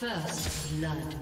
First blood.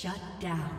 Shut down.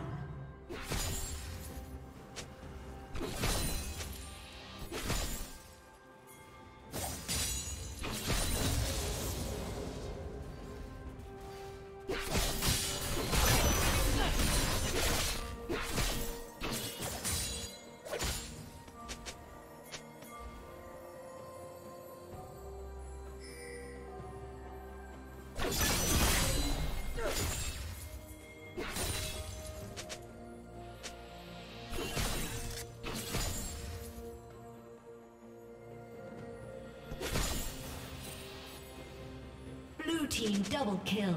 Team double kill.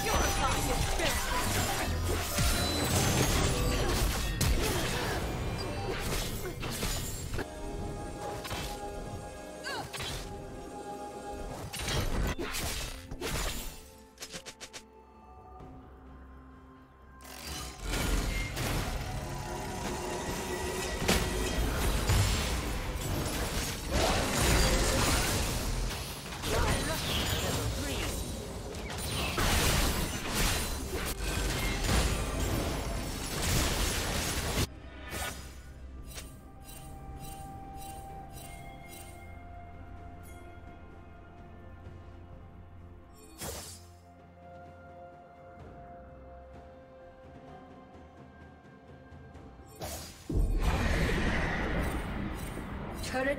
You're a fucking bitch! Turret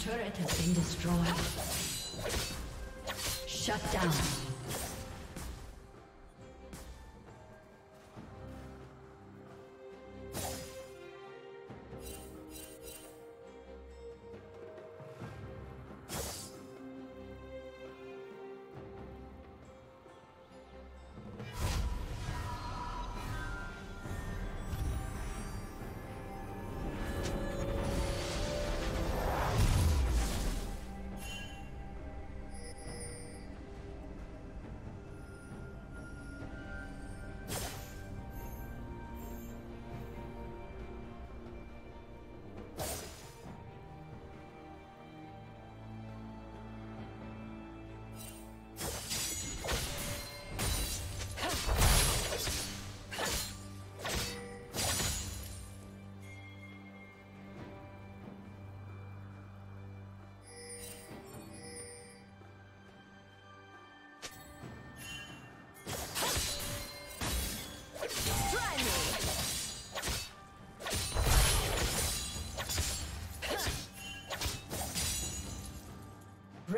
Turret has been destroyed. Shut down.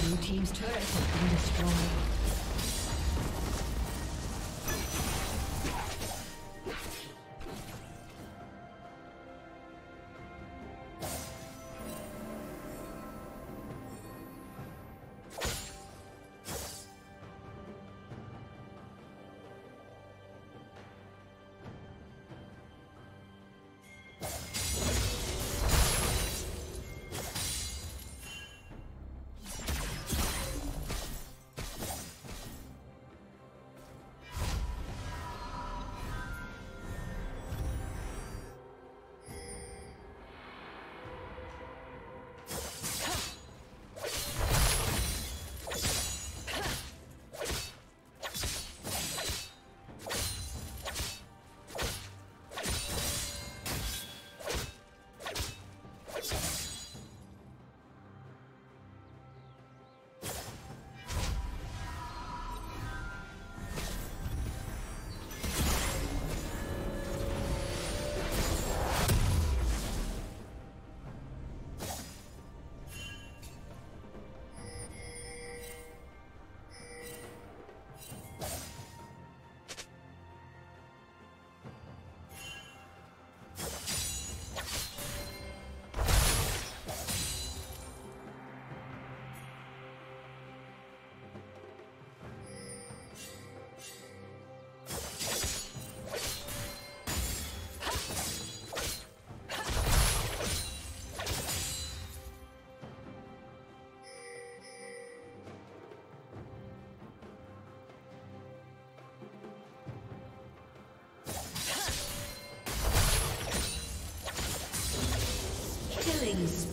Blue Team's turret has been destroyed.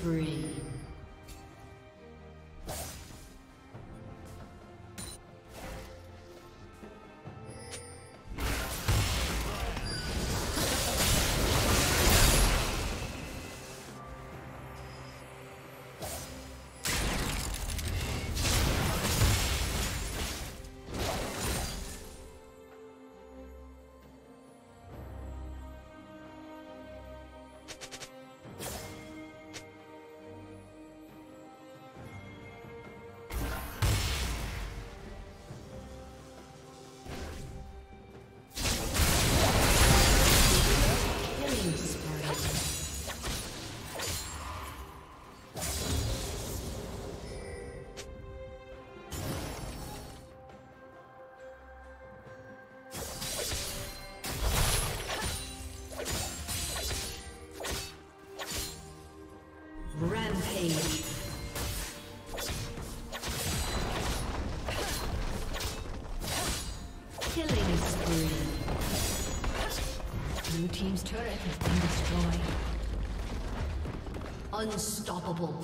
spree. Killing spree. Blue team's turret has been destroyed. Unstoppable.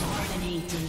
Dominating.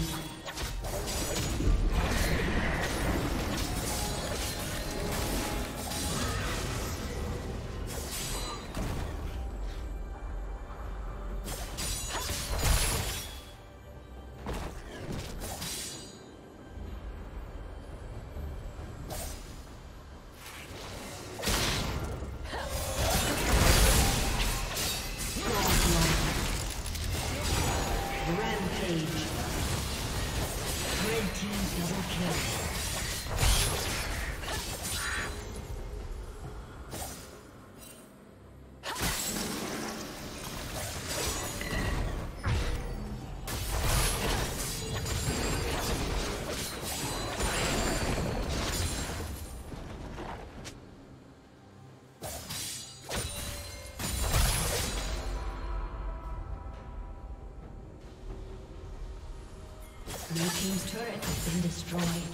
Blue team's turret has been destroyed.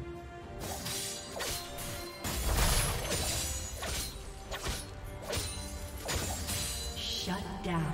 Shut down.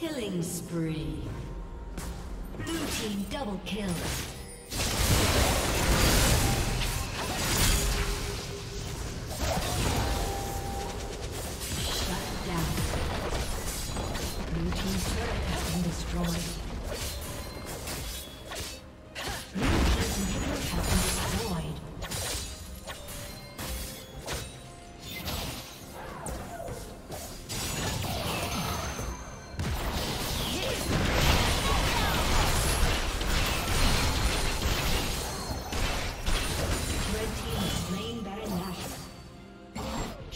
Killing spree. Blue team double kill. Shut down. Blue team's turret has been destroyed. Blue team's inhibitor has been destroyed.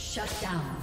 Shut down.